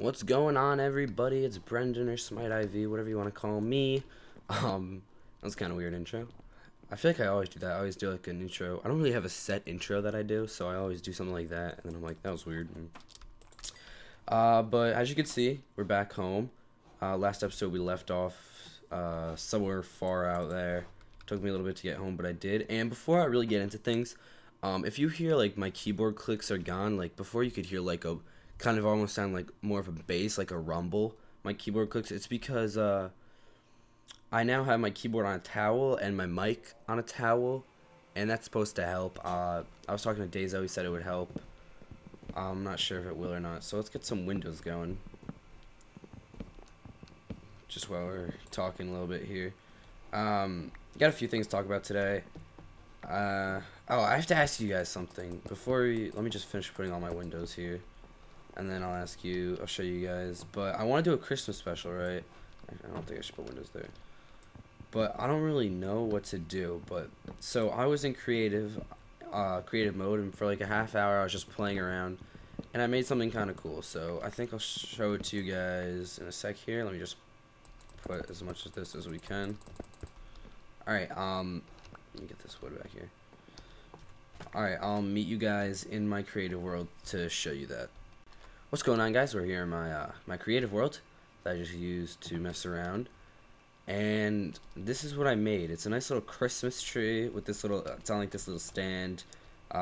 What's going on, everybody? It's Brendan or SmiteIV, whatever you want to call me. That was kind of weird intro. I feel like I always do that. I always do like an intro. I don't really have a set intro that I do, so I always do something like that, and then I'm like, that was weird. But as you can see, we're back home. Last episode we left off somewhere far out there. Took me a little bit to get home, but I did. And before I really get into things, if you hear like my keyboard clicks are gone, like before you could hear like a kind of almost sound like more of a bass, like a rumble. My keyboard clicks. It's because I now have my keyboard on a towel and my mic on a towel, and that's supposed to help. I was talking to Dezo. He said it would help. I'm not sure if it will or not. So let's get some windows going. Just while we're talking a little bit here, got a few things to talk about today. Oh, I have to ask you guys something before we. Let me just finish putting all my windows here, and then I'll ask you. I'll show you guys. But I want to do a Christmas special, right? I don't think I should put windows there. But I don't really know what to do. But so I was in creative mode, and for like a half hour I was just playing around, and I made something kind of cool. So I think I'll show it to you guys in a sec here. Let me just put as much of this as we can. All right. Let me get this wood back here. All right. I'll meet you guys in my creative world to show you that. What's going on, guys? We're here in my my creative world that I just used to mess around. And this is what I made. It's a nice little Christmas tree with this little, it's on like this little stand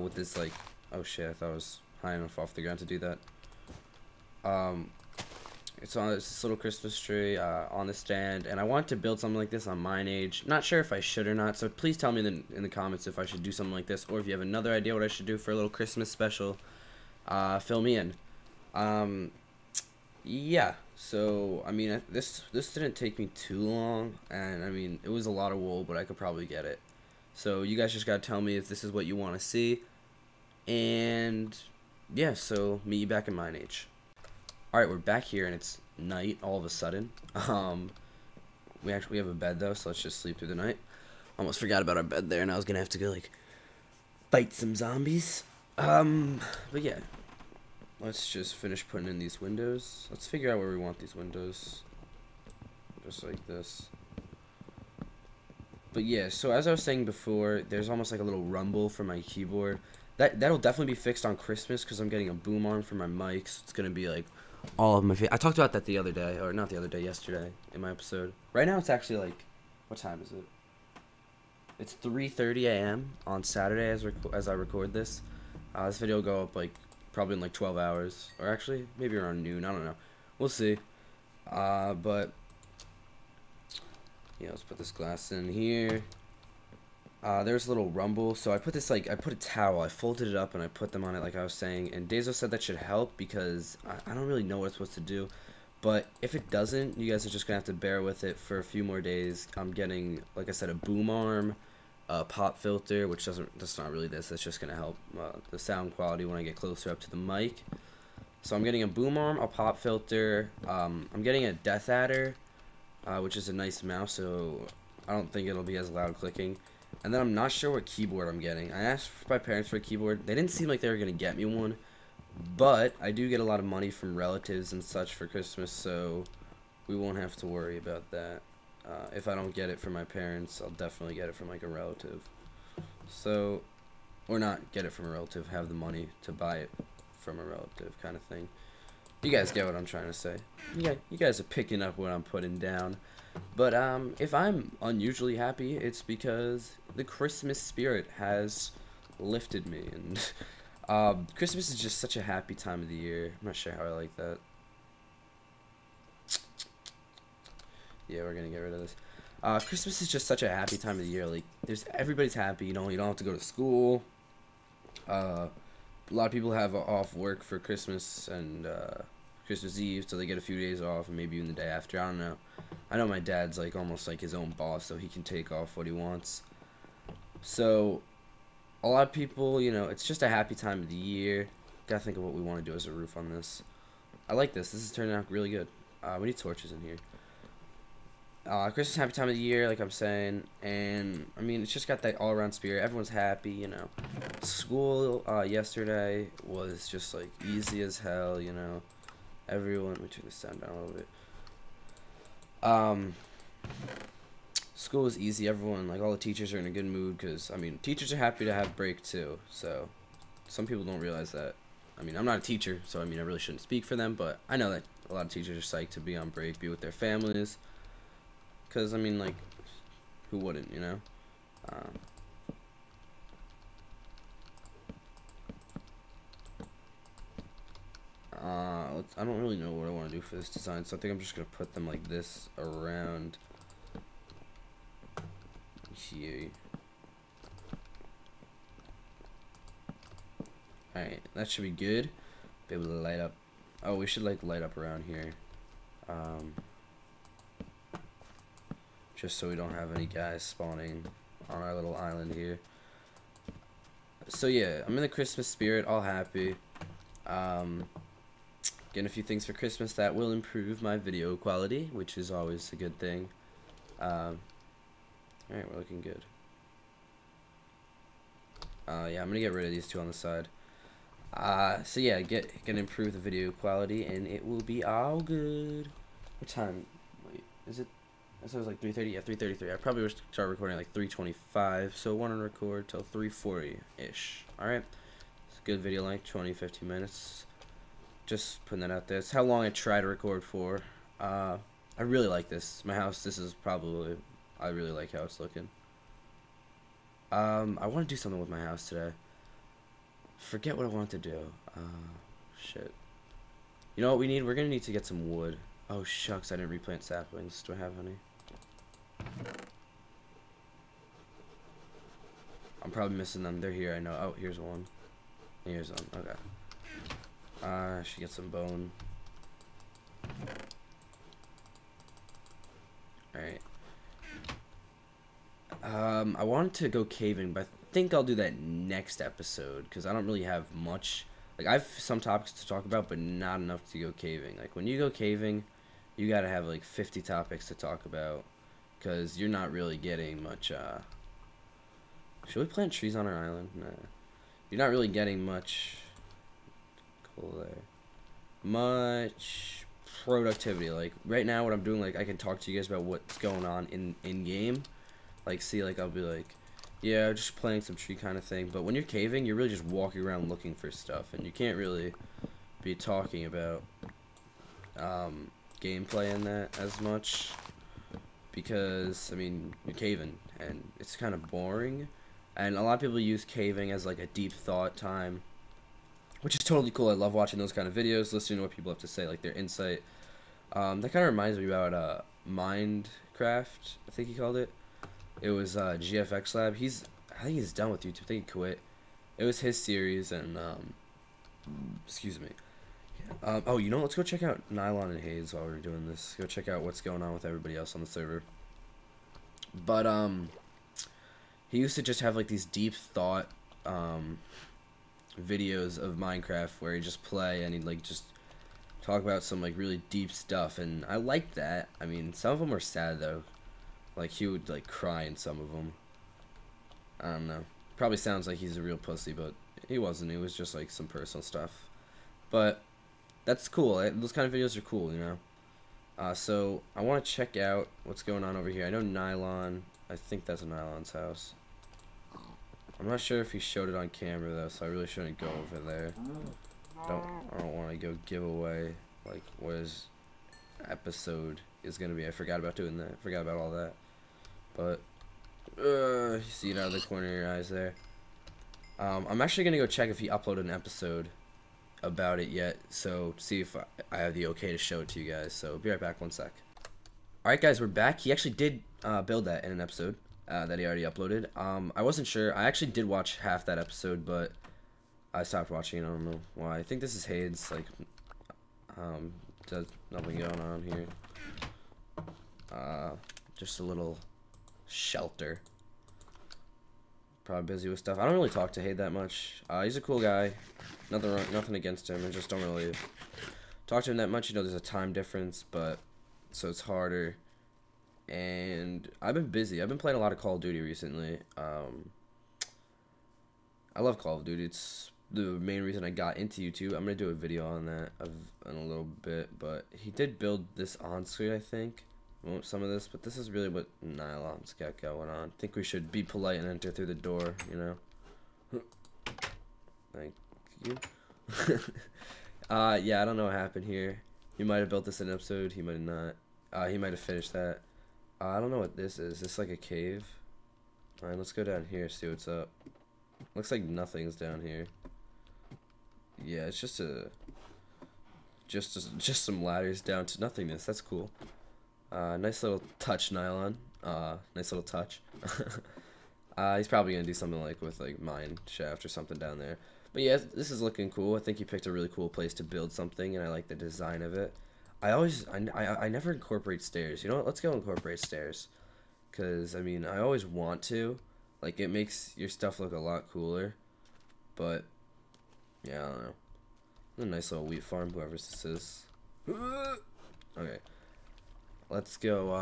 with this like, oh shit, I thought I was high enough off the ground to do that. It's on this little Christmas tree on the stand, and I want to build something like this on Mineage. Not sure if I should or not, so please tell me in the comments if I should do something like this, or if you have another idea what I should do for a little Christmas special, fill me in. Yeah. So, I mean, this didn't take me too long, and, I mean, it was a lot of wool, but I could probably get it. So, you guys just gotta tell me if this is what you want to see, and, yeah, so, meet you back in Mineage. Alright, we're back here, and it's night all of a sudden. We have a bed, though, so let's just sleep through the night. Almost forgot about our bed there, and I was gonna have to go, like, fight some zombies. But yeah. Let's just finish putting in these windows. Let's figure out where we want these windows. Just like this. But yeah, so as I was saying before, there's almost like a little rumble for my keyboard. That'll definitely be fixed on Christmas because I'm getting a boom arm for my mic. So it's going to be like all of my I talked about that the other day. Or not the other day, yesterday in my episode. Right now it's actually like, what time is it? It's 3:30 a.m. on Saturday as I record this. This video will go up like probably in like 12 hours, or actually maybe around noon, I don't know, we'll see. But yeah, let's put this glass in here. There's a little rumble, so I put this like, I put a towel, I folded it up and I put them on it like I was saying, and Dezo said that should help because I don't really know what it's supposed to do, but if it doesn't, you guys are just gonna have to bear with it for a few more days. I'm getting, like I said, a boom arm, a pop filter, which doesn't, that's not really this, that's just gonna help the sound quality when I get closer up to the mic. So I'm getting a boom arm, a pop filter, I'm getting a DeathAdder, which is a nice mouse, so I don't think it'll be as loud clicking. And then I'm not sure what keyboard I'm getting. I asked my parents for a keyboard, they didn't seem like they were gonna get me one, but I do get a lot of money from relatives and such for Christmas, so we won't have to worry about that. If I don't get it from my parents, I'll definitely get it from like a relative. So, or not get it from a relative, have the money to buy it from a relative kind of thing. You guys get what I'm trying to say. Yeah, you guys are picking up what I'm putting down. But if I'm unusually happy, it's because the Christmas spirit has lifted me. And Christmas is just such a happy time of the year. I'm not sure how I like that. Yeah, we're gonna get rid of this. Christmas is just such a happy time of the year. Like, there's, everybody's happy. You know, you don't have to go to school. A lot of people have off work for Christmas and Christmas Eve, so they get a few days off, and maybe even the day after. I don't know. I know my dad's like almost like his own boss, so he can take off what he wants. So, a lot of people, you know, it's just a happy time of the year. Gotta think of what we want to do as a roof on this. I like this. This is turning out really good. We need torches in here. Christmas, happy time of the year, like I'm saying, and I mean, it's just got that all-around spirit. Everyone's happy, you know. School yesterday was just like easy as hell, you know. everyone. Let me turn the sound down a little bit. School was easy. Everyone, like all the teachers, are in a good mood because, I mean, teachers are happy to have break too. So some people don't realize that. I mean, I'm not a teacher, so I mean, I really shouldn't speak for them, but I know that a lot of teachers are psyched to be on break, be with their families, because I mean, like, who wouldn't, you know? I don't really know what I want to do for this design, so I think I'm just going to put them like this around here. Alright, that should be good. Be able to light up. Oh, we should like light up around here. Just so we don't have any guys spawning on our little island here. So yeah, I'm in the Christmas spirit, all happy. Getting a few things for Christmas that will improve my video quality, which is always a good thing. Alright, we're looking good. Yeah, I'm gonna get rid of these two on the side. So yeah, gonna improve the video quality, and it will be all good. What time? Wait, is it? I said it was like 3:30. Yeah, 3:33. I probably would start recording at like 3:25. So I want to record till 3:40-ish. All right, it's a good video length, 20-15 minutes. Just putting that out there. It's how long I try to record for. I really like this. My house. This is probably. I really like how it's looking. I want to do something with my house today. Forget what I want to do. Shit. You know what we need? We're gonna need to get some wood. Oh shucks, I didn't replant saplings. Do I have any? I'm probably missing them. They're here, I know. Oh, here's one. Here's one. Okay. I should get some bone. Alright. I wanted to go caving, but I think I'll do that next episode because I don't really have much. Like, I have some topics to talk about, but not enough to go caving. Like, when you go caving, you gotta have like 50 topics to talk about because you're not really getting much. Should we plant trees on our island? Nah. You're not really getting much. Cool there. Much productivity. Like, right now, what I'm doing, like, I can talk to you guys about what's going on in game. Like, see, like, I'll be like, yeah, just playing some tree kind of thing. But when you're caving, you're really just walking around looking for stuff, and you can't really be talking about gameplay in that as much because, I mean, you're caving, and it's kind of boring. And a lot of people use caving as, like, a deep thought time, which is totally cool. I love watching those kind of videos, listening to what people have to say, like, their insight. That kind of reminds me about Minecraft, I think he called it. It was GFX Lab. I think he's done with YouTube. I think he quit. It was his series, and excuse me. Oh, you know, let's go check out Nylon and Haydz while we're doing this. Go check out what's going on with everybody else on the server. But he used to just have like these deep thought videos of Minecraft where he just play and he'd like just talk about some like really deep stuff, and I liked that. I mean, some of them were sad though. Like, he would, like, cry in some of them. I don't know. Probably sounds like he's a real pussy, but he wasn't. It was just, like, some personal stuff. But that's cool. Those kind of videos are cool, you know? So I want to check out what's going on over here. I know Nylon. I think that's Nylon's house. I'm not sure if he showed it on camera, though, so I really shouldn't go over there. I don't want to go give away, like, what his episode is going to be. I forgot about doing that. I forgot about all that. But you see it out of the corner of your eyes there. I'm actually gonna go check if he uploaded an episode about it yet, so see if I have the okay to show it to you guys. So be right back, one sec. Alright guys, we're back. He actually did build that in an episode that he already uploaded. I wasn't sure. I actually did watch half that episode, but I stopped watching it. I don't know why. I think this is Haydz. Like, there's nothing going on here. Just a little shelter. Probably busy with stuff. I don't really talk to Haydz that much. He's a cool guy. Nothing against him. I just don't really talk to him that much. You know, there's a time difference, but so it's harder. And I've been busy. I've been playing a lot of Call of Duty recently. I love Call of Duty. It's the main reason I got into YouTube. I'm gonna do a video on that in a little bit, but he did build this on screen, I think, some of this, but this is really what Nylon's got going on. I think we should be polite and enter through the door, you know. Thank you. Yeah, I don't know what happened here. He might have built this in an episode, he might not. He might have finished that. I don't know what this is. Is this like a cave? Alright, let's go down here, see what's up. Looks like nothing's down here. Yeah, it's just just some ladders down to nothingness. That's cool. Nice little touch, Nylon. Nice little touch. He's probably gonna do something like with like mine shaft or something down there. But yeah, this is looking cool. I think he picked a really cool place to build something, and I like the design of it. I never incorporate stairs. You know what? Let's go incorporate stairs, cause I mean I always want to. Like, it makes your stuff look a lot cooler. But yeah, I don't know. A nice little wheat farm, whoever this is. Okay. Let's go,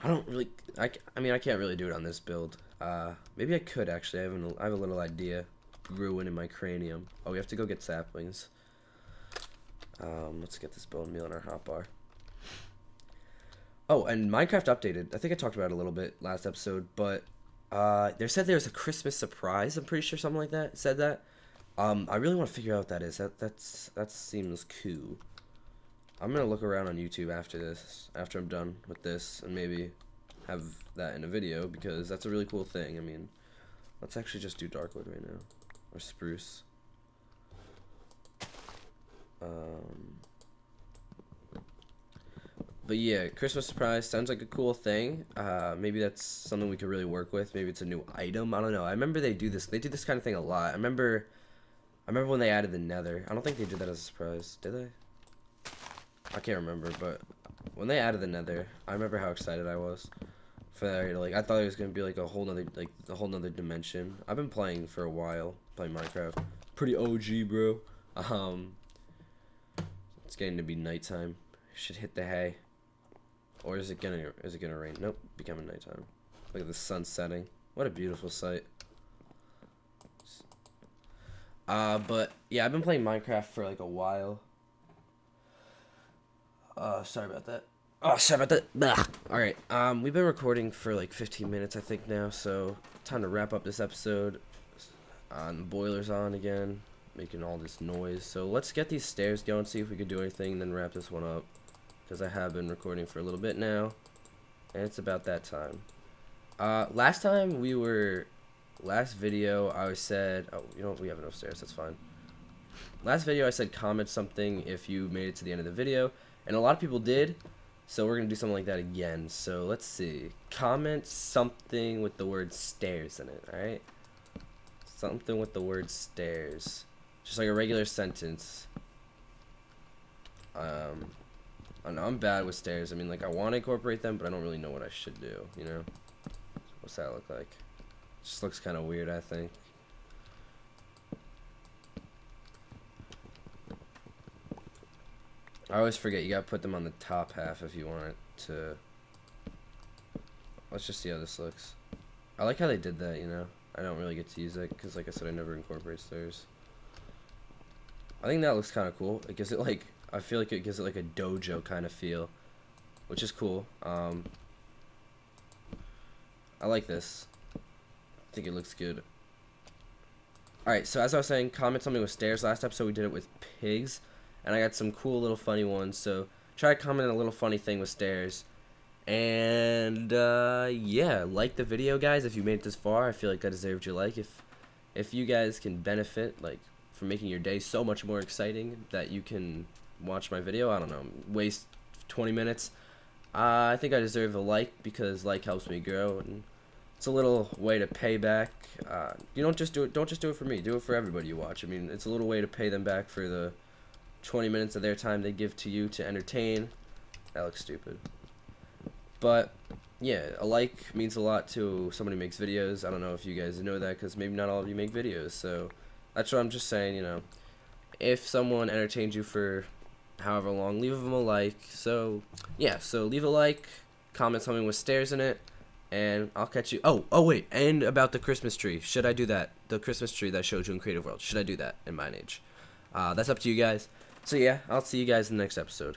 I don't really... I mean, I can't really do it on this build. Maybe I could, actually. I have a little idea brewing in my cranium. Oh, we have to go get saplings. Let's get this bone meal in our hotbar. Oh, and Minecraft updated. I think I talked about it a little bit last episode, but... they said there was a Christmas surprise. I'm pretty sure something like that said that. I really want to figure out what that is. That seems cool. I'm gonna look around on YouTube after this, after I'm done with this, and maybe have that in a video, because that's a really cool thing. I mean, let's actually just do darkwood right now, or spruce. But yeah, Christmas surprise sounds like a cool thing. Maybe that's something we could really work with. Maybe it's a new item. I don't know. I remember they do this. They do this kind of thing a lot. I remember when they added the Nether. I don't think they did that as a surprise, did they? I can't remember. But when they added the Nether, I remember how excited I was for that. Like, I thought it was gonna be like a whole nother, like a whole nother dimension. I've been playing for a while, playing Minecraft. Pretty OG, bro. It's getting to be nighttime. Should hit the hay. Or is it gonna rain? Nope, becoming nighttime. Look at the sun setting. What a beautiful sight. But yeah, I've been playing Minecraft for like a while. Sorry about that. Oh, sorry about that. Blah. All right. We've been recording for like 15 minutes, I think now. So time to wrap up this episode. The boiler's on again, making all this noise. So let's get these stairs going, see if we can do anything, and then wrap this one up. Because I have been recording for a little bit now, and it's about that time. Last time we were, last video I said, oh, you know what, we have enough stairs, that's fine. Last video I said comment something if you made it to the end of the video, and a lot of people did, so we're going to do something like that again. So let's see, comment something with the word stairs in it, alright? Something with the word stairs, just like a regular sentence. I know I'm bad with stairs. I mean, like, I want to incorporate them, but I don't really know what I should do, you know? What's that look like? Just looks kind of weird, I think. I always forget. You gotta put them on the top half if you want it to... Let's just see how this looks. I like how they did that, you know? I don't really get to use it, because, like I said, I never incorporate stairs. I think that looks kind of cool. It gives it, like... I feel like it gives it like a dojo kind of feel, which is cool. I like this. I think it looks good. Alright, so as I was saying, comment something with stairs last episode. We did it with pigs, and I got some cool little funny ones, so try to comment a little funny thing with stairs. And yeah, like the video, guys, if you made it this far. I feel like I deserved your like. If you guys can benefit, like, from making your day so much more exciting that you can watch my video, I don't know, waste 20 minutes. I think I deserve a like, because like helps me grow, and it's a little way to pay back. You don't just do it for me, do it for everybody you watch. I mean, it's a little way to pay them back for the 20 minutes of their time they give to you to entertain. That looks stupid, but yeah, a like means a lot to somebody who makes videos. I don't know if you guys know that, because maybe not all of you make videos, so that's what I'm just saying, you know. If someone entertains you for however long, leave them a like. So yeah, so leave a like, comment something with stairs in it, And I'll catch you. Oh wait, and about the Christmas tree. Should I do that? The Christmas tree that I showed you in Creative World. Should I do that in Mineage? That's up to you guys. So yeah, I'll see you guys in the next episode.